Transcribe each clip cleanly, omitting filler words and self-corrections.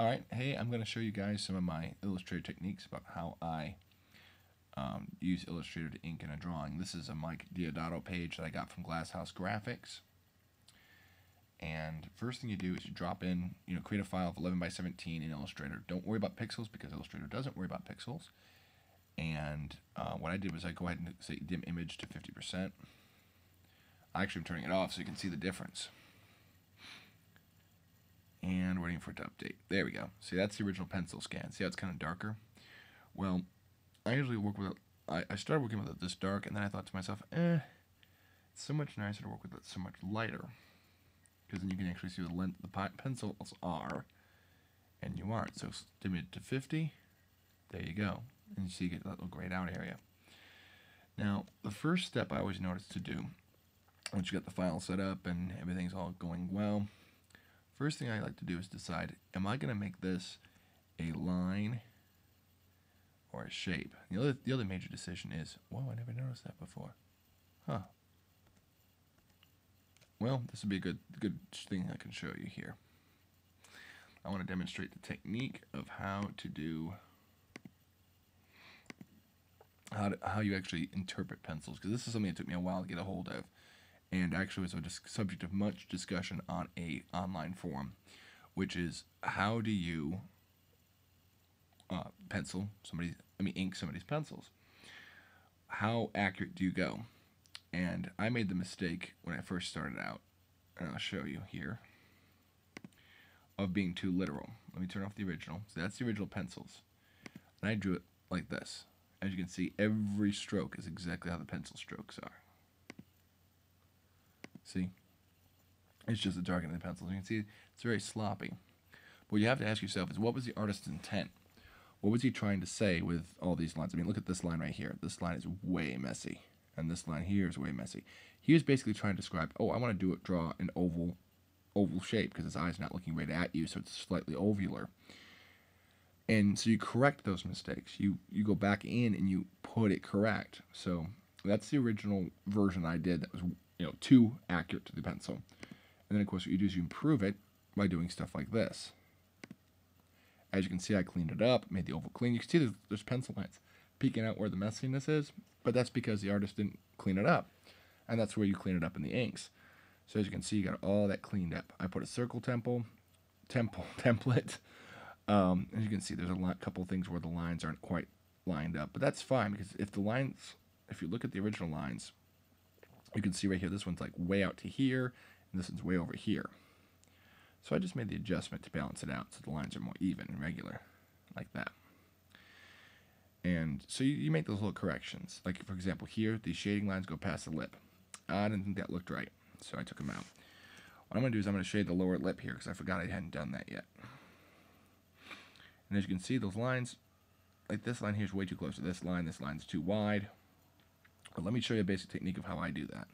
Alright, hey, I'm going to show you guys some of my Illustrator techniques about how I use Illustrator to ink in a drawing. This is a Mike Deodato page that I got from Glasshouse Graphics. And first thing you do is you drop in, create a file of 11 by 17 in Illustrator. Don't worry about pixels because Illustrator doesn't worry about pixels. And what I did was I go ahead and say dim image to 50%. Actually, I'm turning it off so you can see the difference. And waiting for it to update. There we go. See, that's the original pencil scan. See how it's kind of darker? Well, I usually work with it. I started working with it this dark, and then I thought to myself, it's so much nicer to work with it so much lighter. Because then you can actually see what the length of the pencils are, and you aren't. So dim it to 50. There you go. And you see you get that little grayed out area. Now, the first step I always notice to do, once you got the file set up and everything's all going well, first thing I like to do is decide, am I going to make this a line or a shape? The other major decision is, whoa, I never noticed that before. Huh. Well, this would be a good thing I can show you here. I want to demonstrate the technique of how you actually interpret pencils, because this is something that took me a while to get a hold of. And actually was a subject of much discussion on an online forum, which is how do you ink somebody's pencils? How accurate do you go? And I made the mistake when I first started out, and I'll show you here, of being too literal. Let me turn off the original. So that's the original pencils. And I drew it like this. As you can see, every stroke is exactly how the pencil strokes are. See, it's just the darkening of the pencil. You can see it's very sloppy. But what you have to ask yourself is, what was the artist's intent? What was he trying to say with all these lines? I mean, look at this line right here. This line is way messy, and this line here is way messy. He was basically trying to describe, oh, I want to draw an oval shape because his eye's not looking right at you, so it's slightly ovular. And so you correct those mistakes. You go back in and you put it correct. So that's the original version I did that was too accurate to the pencil. And then of course what you do is you improve it by doing stuff like this. As you can see, I cleaned it up, made the oval clean. You can see there's pencil lines peeking out where the messiness is, but that's because the artist didn't clean it up. And that's where you clean it up in the inks. So as you can see, you got all that cleaned up. I put a circle template. As you can see, there's a couple things where the lines aren't quite lined up, but that's fine because if you look at the original lines, you can see right here, this one's like way out to here, and this one's way over here. So I just made the adjustment to balance it out so the lines are more even and regular, like that. And so you make those little corrections. Like, for example, here, these shading lines go past the lip. I didn't think that looked right, so I took them out. What I'm going to do is I'm going to shade the lower lip here, because I forgot I hadn't done that yet. And as you can see, those lines, like this line here is way too close to this line. This line's too wide. But let me show you a basic technique of how I do that.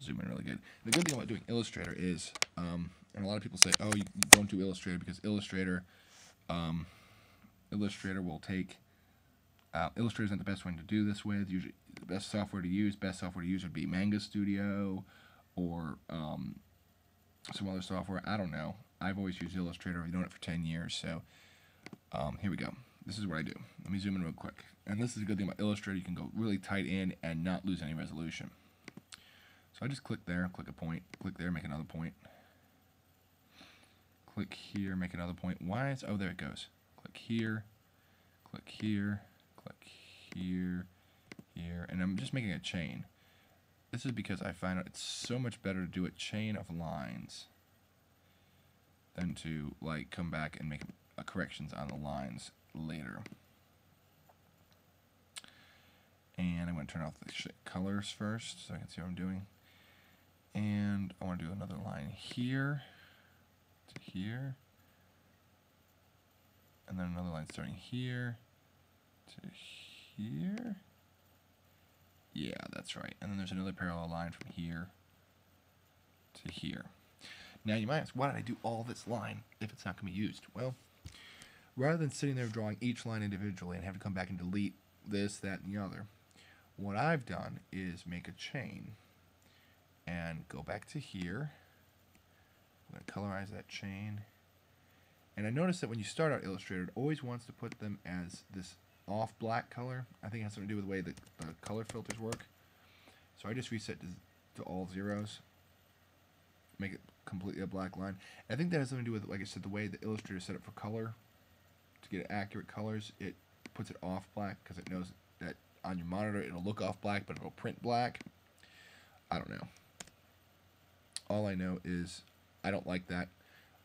Zoom in really good. The good thing about doing Illustrator is, and a lot of people say, oh, you don't do Illustrator because Illustrator will take, Illustrator's not the best one to do this with. Usually the best software to use would be Manga Studio or some other software. I don't know. I've always used Illustrator. I've known it for 10 years, so here we go. This is what I do. Let me zoom in real quick. And this is a good thing about Illustrator. You can go really tight in and not lose any resolution. So I just click there, click a point, click there, make another point. Click here, make another point. Why is, oh, there it goes. Click here, click here, click here, here. And I'm just making a chain. This is because I find out it's so much better to do a chain of lines than to like come back and make corrections on the lines later. And I'm going to turn off the colors first so I can see what I'm doing. And I want to do another line here to here. And then another line starting here to here. Yeah, that's right. And then there's another parallel line from here to here. Now you might ask, why did I do all this line if it's not going to be used? Well, rather than sitting there drawing each line individually and have to come back and delete this, that, and the other, what I've done is make a chain and go back to here. I'm going to colorize that chain And I noticed that when you start out Illustrator, it always wants to put them as this off black color. I think it has something to do with the way that the color filters work. So I just reset to all zeros, make it completely a black line. I think that has something to do with, like I said, the way the Illustrator is set up for color. To get accurate colors, it puts it off black because it knows that on your monitor it'll look off black, but it'll print black. I don't know. All I know is I don't like that.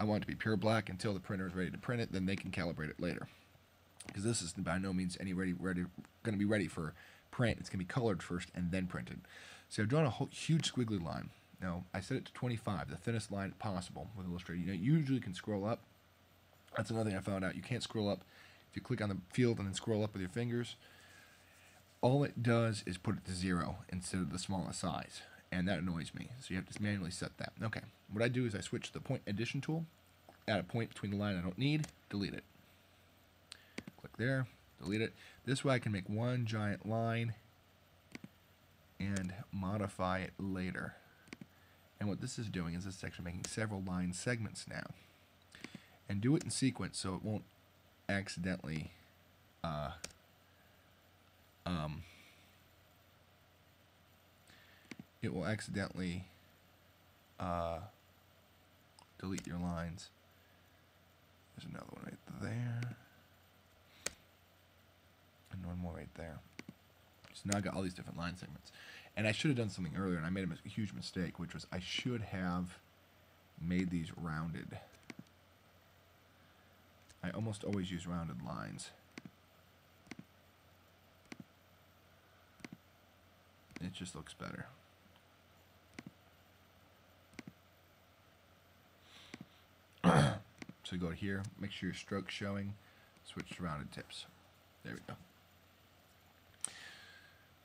I want it to be pure black until the printer is ready to print it, then they can calibrate it later. Because this is by no means going to be ready for print. It's going to be colored first and then printed. So I've drawn a whole, huge squiggly line. Now, I set it to 25, the thinnest line possible with Illustrator. You know, you usually can scroll up. That's another thing I found out. You can't scroll up. If you click on the field and then scroll up with your fingers, all it does is put it to 0 instead of the smallest size. And that annoys me. So you have to manually set that. Okay. What I do is I switch to the point addition tool, add a point between the line I don't need, delete it. Click there, delete it. This way I can make one giant line and modify it later. And what this is doing is it's actually making several line segments now. And do it in sequence so it won't accidentally delete your lines. There's another one right there. And one more right there. So now I got all these different line segments. And I should have done something earlier, and I made a huge mistake, which was I should have made these rounded. I almost always use rounded lines. It just looks better. So go here, make sure your stroke's showing, switch to rounded tips. There we go.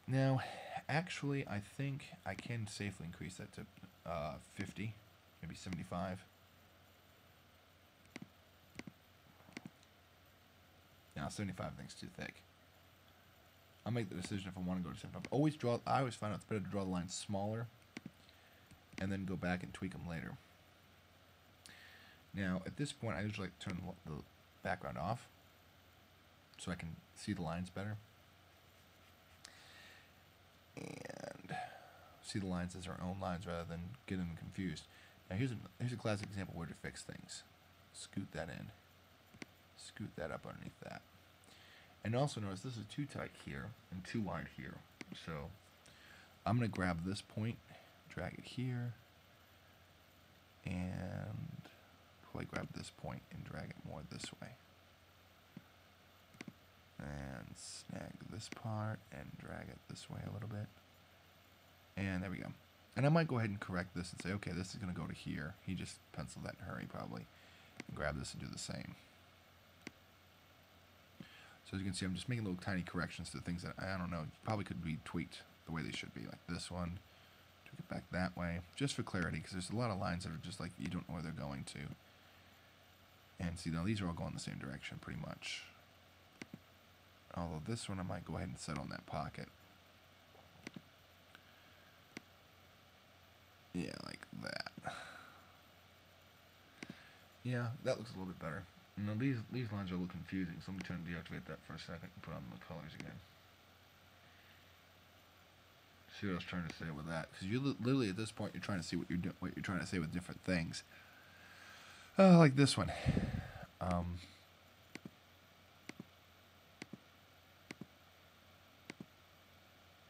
Now, actually, I think I can safely increase that to 50, maybe 75. Now, 75 I think is too thick. I'll make the decision if I want to go to 75. I always find out it's better to draw the lines smaller and then go back and tweak them later. Now, at this point, I usually like to turn the background off so I can see the lines better. And see the lines as our own lines rather than get them confused. Now, here's a classic example where to fix things. Scoot that in. Scoot that up underneath that. And also notice this is too tight here and too wide here. So I'm going to grab this point, drag it here, and probably grab this point and drag it more this way. And snag this part and drag it this way a little bit. And there we go. And I might go ahead and correct this and say, okay, this is going to go to here. He just penciled that in a hurry probably. And grab this and do the same. So as you can see, I'm just making little tiny corrections to things that, I don't know, probably could be tweaked the way they should be. Like this one, tweak it back that way, just for clarity, because there's a lot of lines that are just like, you don't know where they're going to. And see, now these are all going the same direction, pretty much. Although this one I might go ahead and set on that pocket. Yeah, like that. Yeah, that looks a little bit better. Now these lines are a little confusing, so let me try and deactivate that for a second and put on the colors again. See what I was trying to say with that, because you literally at this point you're trying to see what you're trying to say with different things. Like this one.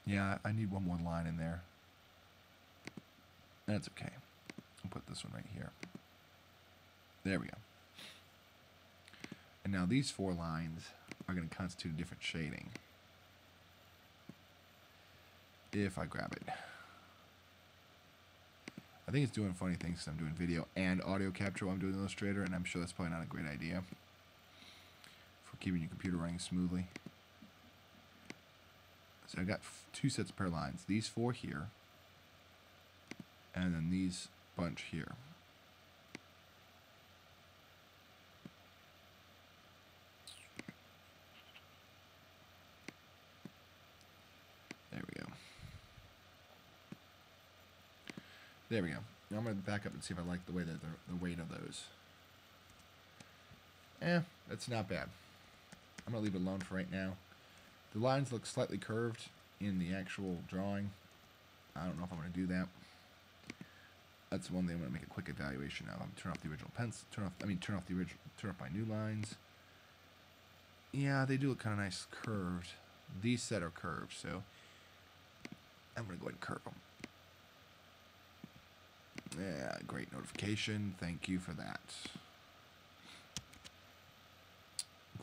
Yeah, I need one more line in there. That's okay. I'll put this one right here. There we go. And now these four lines are going to constitute a different shading. If I grab it. I think it's doing funny things because I'm doing video and audio capture while I'm doing Illustrator, and I'm sure that's probably not a great idea for keeping your computer running smoothly. So I got two sets of pair of lines. These four here, and then these bunch here. There we go. There we go. Now I'm going to back up and see if I like the way that the weight of those. That's not bad. I'm going to leave it alone for right now. The lines look slightly curved in the actual drawing. I don't know if I'm going to do that. That's one thing I'm going to make a quick evaluation of. I'm going to turn off the original pencil. Turn off my new lines. Yeah, they do look kind of nice curved. These set are curved, so I'm going to go ahead and curve them. Yeah, great notification. Thank you for that.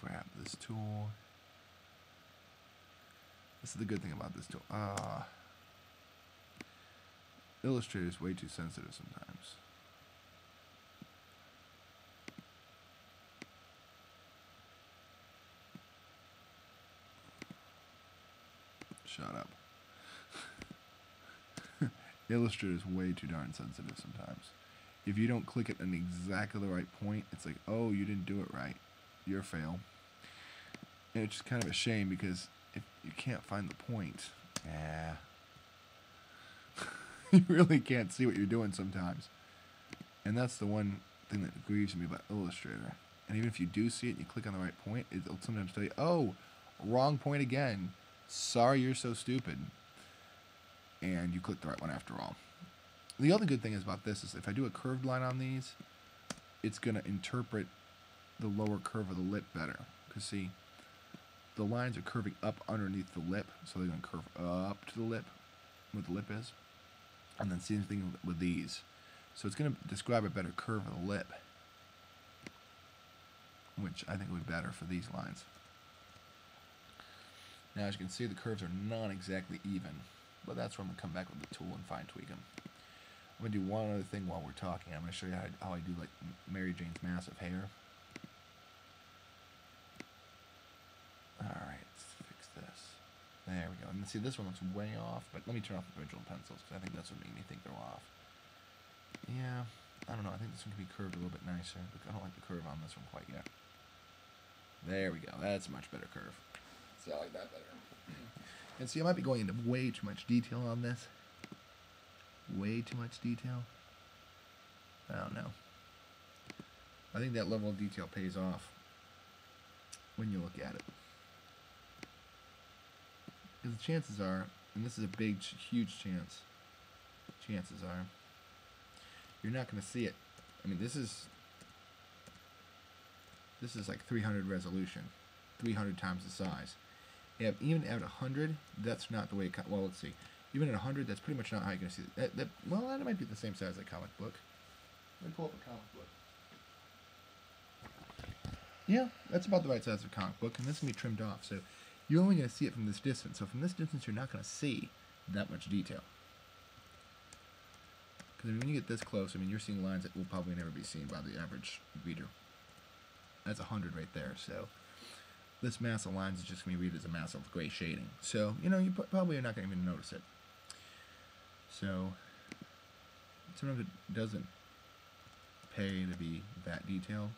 Grab this tool. This is the good thing about this tool. Illustrator is way too sensitive sometimes. Shut up. Illustrator is way too darn sensitive sometimes. If you don't click at an exactly the right point, it's like, oh, you didn't do it right. You're a fail. And it's just kind of a shame because if you can't find the point, you really can't see what you're doing sometimes. And that's the one thing that grieves me about Illustrator. And even if you do see it and you click on the right point, it'll sometimes tell you, oh, wrong point again. Sorry you're so stupid. And you click the right one after all. The other good thing is about this is if I do a curved line on these, it's going to interpret the lower curve of the lip better. Because see, the lines are curving up underneath the lip, so they're going to curve up to the lip, where the lip is. And then same thing with these. So it's going to describe a better curve of the lip, which I think would be better for these lines. Now as you can see, the curves are not exactly even. But that's where I'm going to come back with the tool and fine tweak them. I'm going to do one other thing while we're talking. I'm going to show you how I do like Mary Jane's massive hair. Alright, let's fix this. There we go. And see, this one looks way off, but let me turn off the original pencils because I think that's what made me think they're off. Yeah, I don't know. I think this one could be curved a little bit nicer. I don't like the curve on this one quite yet. There we go. That's a much better curve. So I like that better. And see, I might be going into way too much detail on this. Way too much detail. I don't know. I think that level of detail pays off when you look at it. Because the chances are, and this is a big, huge chance, chances are, you're not going to see it. I mean, this is like 300 resolution. 300 times the size. Yeah, even at 100, that's not the way it comes. Well, let's see. Even at 100, that's pretty much not how you're going to see it. Well, that might be the same size as a comic book. Let me pull up a comic book. Yeah, that's about the right size of a comic book, and this can be trimmed off. So you're only going to see it from this distance. So from this distance, you're not going to see that much detail. Because when you get this close, I mean, you're seeing lines that will probably never be seen by the average reader. That's 100 right there, so... This mass of lines is just going to be read as a mass of gray shading. So, you know, you probably are not going to even notice it. So, sometimes it doesn't pay to be that detailed.